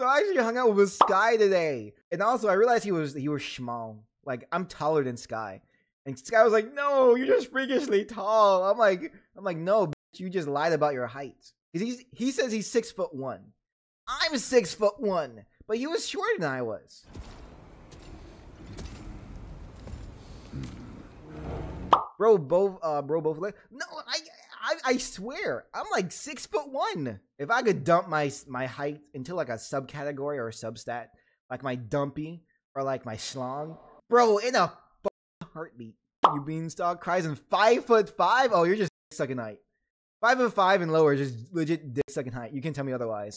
So I actually hung out with Sky today, and also I realized he was small. Like, I'm taller than Sky, and Sky was like, "No, you're just freakishly tall." I'm like, "No, bitch, you just lied about your height." He says he's 6'1". I'm 6'1", but he was shorter than I was. Bro, both legs. No, I swear, I'm like 6'1". If I could dump my height into like a subcategory or a substat, like my dumpy or like my schlong, bro, in a heartbeat. You beanstalk cries in 5'5". Oh, you're just dick sucking height. 5'5" and lower is just legit dick sucking height. You can't tell me otherwise.